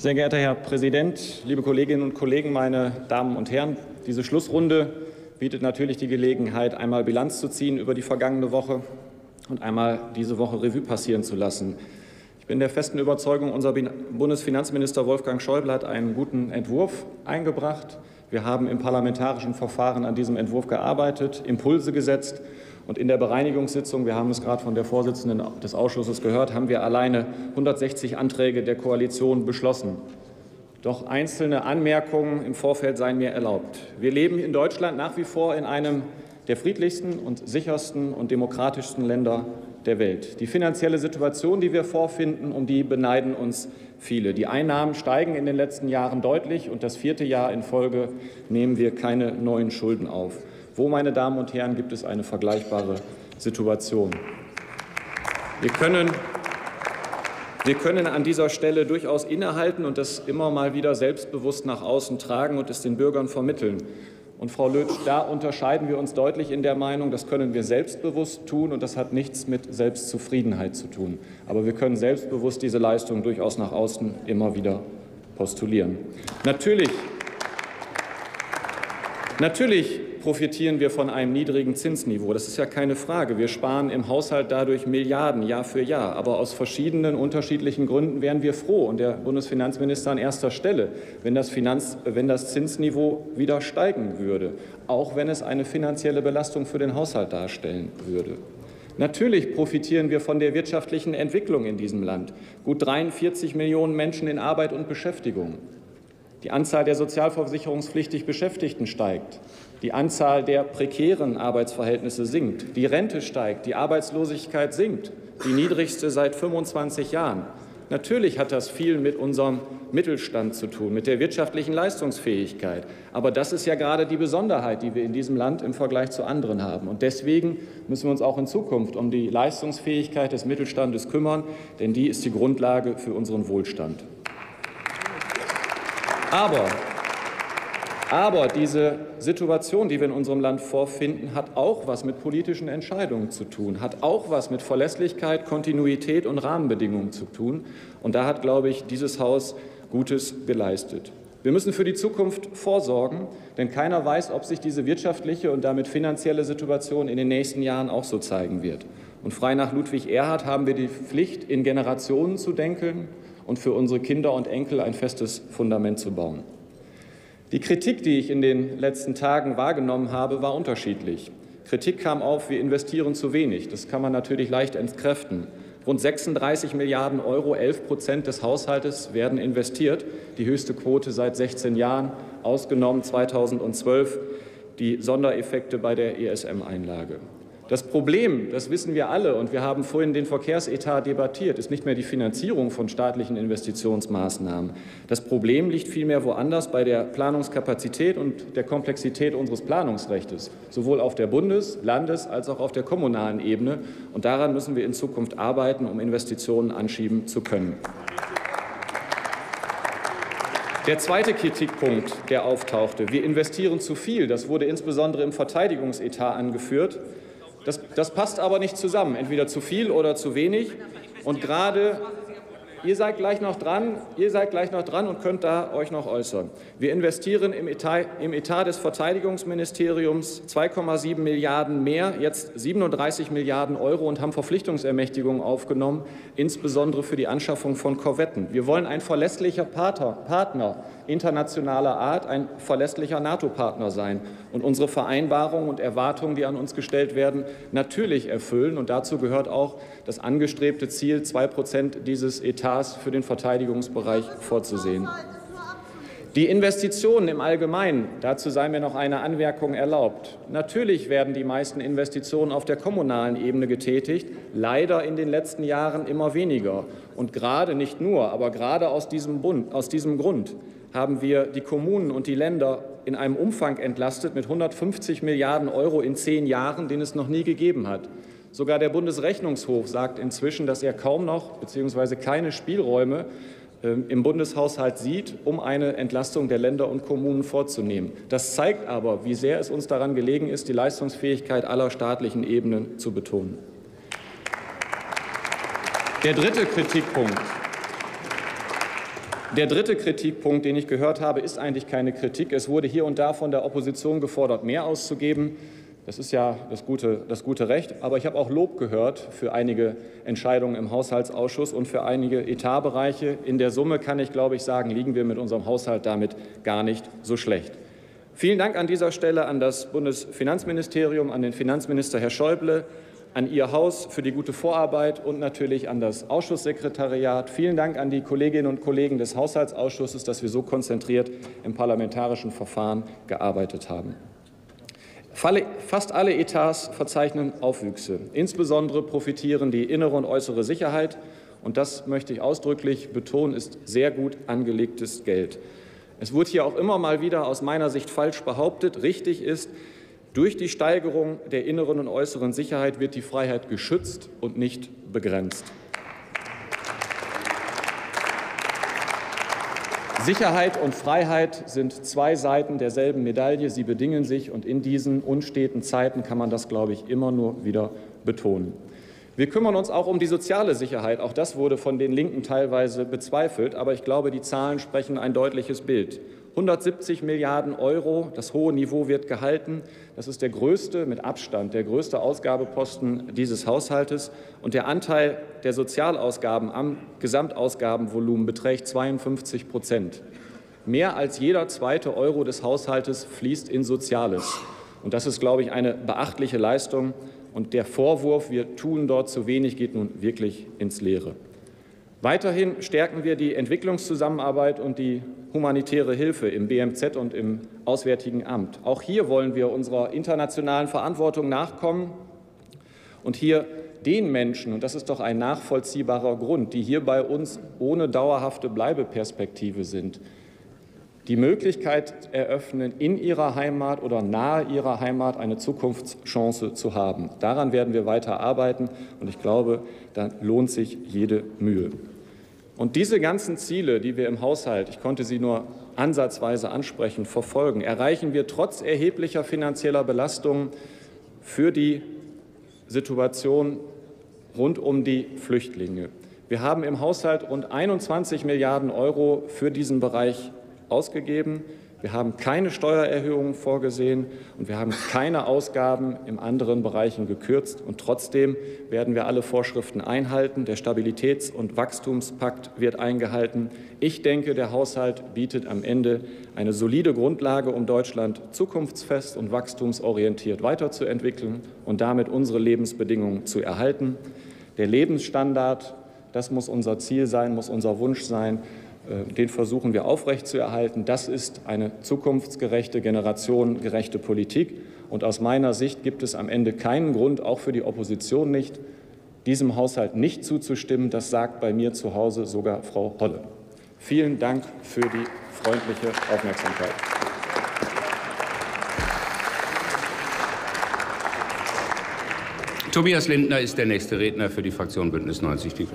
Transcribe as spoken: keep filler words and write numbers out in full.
Sehr geehrter Herr Präsident, liebe Kolleginnen und Kollegen, meine Damen und Herren! Diese Schlussrunde bietet natürlich die Gelegenheit, einmal Bilanz zu ziehen über die vergangene Woche und einmal diese Woche Revue passieren zu lassen. Ich bin der festen Überzeugung, unser Bundesfinanzminister Wolfgang Schäuble hat einen guten Entwurf eingebracht. Wir haben im parlamentarischen Verfahren an diesem Entwurf gearbeitet, Impulse gesetzt. Und in der Bereinigungssitzung, wir haben es gerade von der Vorsitzenden des Ausschusses gehört, haben wir alleine hundertsechzig Anträge der Koalition beschlossen. Doch einzelne Anmerkungen im Vorfeld seien mir erlaubt. Wir leben in Deutschland nach wie vor in einem der friedlichsten und sichersten und demokratischsten Länder der Welt. Die finanzielle Situation, die wir vorfinden, um die beneiden uns viele. Die Einnahmen steigen in den letzten Jahren deutlich, und das vierte Jahr in Folge nehmen wir keine neuen Schulden auf. Wo, meine Damen und Herren, gibt es eine vergleichbare Situation? Wir können, wir können an dieser Stelle durchaus innehalten und das immer mal wieder selbstbewusst nach außen tragen und es den Bürgern vermitteln. Und Frau Lötzsch, da unterscheiden wir uns deutlich in der Meinung, das können wir selbstbewusst tun, und das hat nichts mit Selbstzufriedenheit zu tun. Aber wir können selbstbewusst diese Leistung durchaus nach außen immer wieder postulieren. Natürlich, natürlich profitieren wir von einem niedrigen Zinsniveau. Das ist ja keine Frage. Wir sparen im Haushalt dadurch Milliarden Jahr für Jahr. Aber aus verschiedenen unterschiedlichen Gründen wären wir froh, und der Bundesfinanzminister an erster Stelle, wenn das, Finanz-, wenn das Zinsniveau wieder steigen würde, auch wenn es eine finanzielle Belastung für den Haushalt darstellen würde. Natürlich profitieren wir von der wirtschaftlichen Entwicklung in diesem Land. Gut dreiundvierzig Millionen Menschen in Arbeit und Beschäftigung. Die Anzahl der sozialversicherungspflichtig Beschäftigten steigt. Die Anzahl der prekären Arbeitsverhältnisse sinkt. Die Rente steigt. Die Arbeitslosigkeit sinkt. Die niedrigste seit fünfundzwanzig Jahren. Natürlich hat das viel mit unserem Mittelstand zu tun, mit der wirtschaftlichen Leistungsfähigkeit. Aber das ist ja gerade die Besonderheit, die wir in diesem Land im Vergleich zu anderen haben. Und deswegen müssen wir uns auch in Zukunft um die Leistungsfähigkeit des Mittelstandes kümmern, denn die ist die Grundlage für unseren Wohlstand. Aber, aber diese Situation, die wir in unserem Land vorfinden, hat auch was mit politischen Entscheidungen zu tun, hat auch was mit Verlässlichkeit, Kontinuität und Rahmenbedingungen zu tun. Und da hat, glaube ich, dieses Haus Gutes geleistet. Wir müssen für die Zukunft vorsorgen, denn keiner weiß, ob sich diese wirtschaftliche und damit finanzielle Situation in den nächsten Jahren auch so zeigen wird. Und frei nach Ludwig Erhard haben wir die Pflicht, in Generationen zu denken und für unsere Kinder und Enkel ein festes Fundament zu bauen. Die Kritik, die ich in den letzten Tagen wahrgenommen habe, war unterschiedlich. Kritik kam auf, wir investieren zu wenig. Das kann man natürlich leicht entkräften. Rund sechsunddreißig Milliarden Euro, elf Prozent des Haushaltes, werden investiert. Die höchste Quote seit sechzehn Jahren, ausgenommen zweitausendzwölf, die Sondereffekte bei der E S M-Einlage. Das Problem, das wissen wir alle, und wir haben vorhin den Verkehrsetat debattiert, ist nicht mehr die Finanzierung von staatlichen Investitionsmaßnahmen. Das Problem liegt vielmehr woanders, bei der Planungskapazität und der Komplexität unseres Planungsrechts, sowohl auf der Bundes-, Landes- als auch auf der kommunalen Ebene. Und daran müssen wir in Zukunft arbeiten, um Investitionen anschieben zu können. Der zweite Kritikpunkt, der auftauchte: Wir investieren zu viel. Das wurde insbesondere im Verteidigungsetat angeführt. Das, das passt aber nicht zusammen, entweder zu viel oder zu wenig. Und gerade, ihr seid gleich noch dran, ihr seid gleich noch dran und könnt da euch noch äußern. Wir investieren im Etat, im Etat des Verteidigungsministeriums zwei Komma sieben Milliarden mehr, jetzt siebenunddreißig Milliarden Euro, und haben Verpflichtungsermächtigungen aufgenommen, insbesondere für die Anschaffung von Korvetten. Wir wollen ein verlässlicher Partner, Partner internationaler Art, ein verlässlicher NATO-Partner sein und unsere Vereinbarungen und Erwartungen, die an uns gestellt werden, natürlich erfüllen. Und dazu gehört auch das angestrebte Ziel, zwei Prozent dieses Etats für den Verteidigungsbereich vorzusehen. Die Investitionen im Allgemeinen, dazu sei mir noch eine Anmerkung erlaubt. Natürlich werden die meisten Investitionen auf der kommunalen Ebene getätigt, leider in den letzten Jahren immer weniger. Und gerade, nicht nur, aber gerade aus diesem, Bund, aus diesem Grund haben wir die Kommunen und die Länder in einem Umfang entlastet mit hundertfünfzig Milliarden Euro in zehn Jahren, den es noch nie gegeben hat. Sogar der Bundesrechnungshof sagt inzwischen, dass er kaum noch bzw. keine Spielräume im Bundeshaushalt sieht, um eine Entlastung der Länder und Kommunen vorzunehmen. Das zeigt aber, wie sehr es uns daran gelegen ist, die Leistungsfähigkeit aller staatlichen Ebenen zu betonen. Der dritte Kritikpunkt. Der dritte Kritikpunkt, den ich gehört habe, ist eigentlich keine Kritik. Es wurde hier und da von der Opposition gefordert, mehr auszugeben. Das ist ja das gute, das gute Recht. Aber ich habe auch Lob gehört für einige Entscheidungen im Haushaltsausschuss und für einige Etatbereiche. In der Summe kann ich, glaube ich, sagen, liegen wir mit unserem Haushalt damit gar nicht so schlecht. Vielen Dank an dieser Stelle an das Bundesfinanzministerium, an den Finanzminister Herr Schäuble, an Ihr Haus für die gute Vorarbeit und natürlich an das Ausschusssekretariat. Vielen Dank an die Kolleginnen und Kollegen des Haushaltsausschusses, dass wir so konzentriert im parlamentarischen Verfahren gearbeitet haben. Fast alle Etats verzeichnen Aufwüchse. Insbesondere profitieren die innere und äußere Sicherheit. Und das möchte ich ausdrücklich betonen, ist sehr gut angelegtes Geld. Es wurde hier auch immer mal wieder aus meiner Sicht falsch behauptet. Richtig ist, durch die Steigerung der inneren und äußeren Sicherheit wird die Freiheit geschützt und nicht begrenzt. Sicherheit und Freiheit sind zwei Seiten derselben Medaille. Sie bedingen sich, und in diesen unsteten Zeiten kann man das, glaube ich, immer nur wieder betonen. Wir kümmern uns auch um die soziale Sicherheit. Auch das wurde von den Linken teilweise bezweifelt. Aber ich glaube, die Zahlen sprechen ein deutliches Bild. hundertsiebzig Milliarden Euro, das hohe Niveau wird gehalten. Das ist der größte, mit Abstand, der größte Ausgabeposten dieses Haushaltes. Und der Anteil der Sozialausgaben am Gesamtausgabenvolumen beträgt zweiundfünfzig Prozent. Mehr als jeder zweite Euro des Haushaltes fließt in Soziales. Und das ist, glaube ich, eine beachtliche Leistung. Und der Vorwurf, wir tun dort zu wenig, geht nun wirklich ins Leere. Weiterhin stärken wir die Entwicklungszusammenarbeit und die humanitäre Hilfe im B M Z und im Auswärtigen Amt. Auch hier wollen wir unserer internationalen Verantwortung nachkommen und hier den Menschen, und das ist doch ein nachvollziehbarer Grund, die hier bei uns ohne dauerhafte Bleibeperspektive sind, die Möglichkeit eröffnen, in ihrer Heimat oder nahe ihrer Heimat eine Zukunftschance zu haben. Daran werden wir weiter arbeiten, und ich glaube, da lohnt sich jede Mühe. Und diese ganzen Ziele, die wir im Haushalt, ich konnte sie nur ansatzweise ansprechen, verfolgen, erreichen wir trotz erheblicher finanzieller Belastungen für die Situation rund um die Flüchtlinge. Wir haben im Haushalt rund einundzwanzig Milliarden Euro für diesen Bereich ausgegeben. Wir haben keine Steuererhöhungen vorgesehen, und wir haben keine Ausgaben in anderen Bereichen gekürzt. Und trotzdem werden wir alle Vorschriften einhalten. Der Stabilitäts- und Wachstumspakt wird eingehalten. Ich denke, der Haushalt bietet am Ende eine solide Grundlage, um Deutschland zukunftsfest und wachstumsorientiert weiterzuentwickeln und damit unsere Lebensbedingungen zu erhalten. Der Lebensstandard, das muss unser Ziel sein, muss unser Wunsch sein. Den versuchen wir aufrechtzuerhalten. Das ist eine zukunftsgerechte, generationengerechte Politik. Und aus meiner Sicht gibt es am Ende keinen Grund, auch für die Opposition nicht, diesem Haushalt nicht zuzustimmen. Das sagt bei mir zu Hause sogar Frau Holle. Vielen Dank für die freundliche Aufmerksamkeit. Tobias Lindner ist der nächste Redner für die Fraktion Bündnis neunzig Die Grünen.